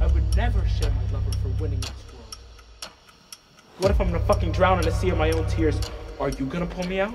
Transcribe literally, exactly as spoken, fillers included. I would never shed my lover for winning this world. What if I'm gonna fucking drown in a sea of my own tears? Are you gonna pull me out?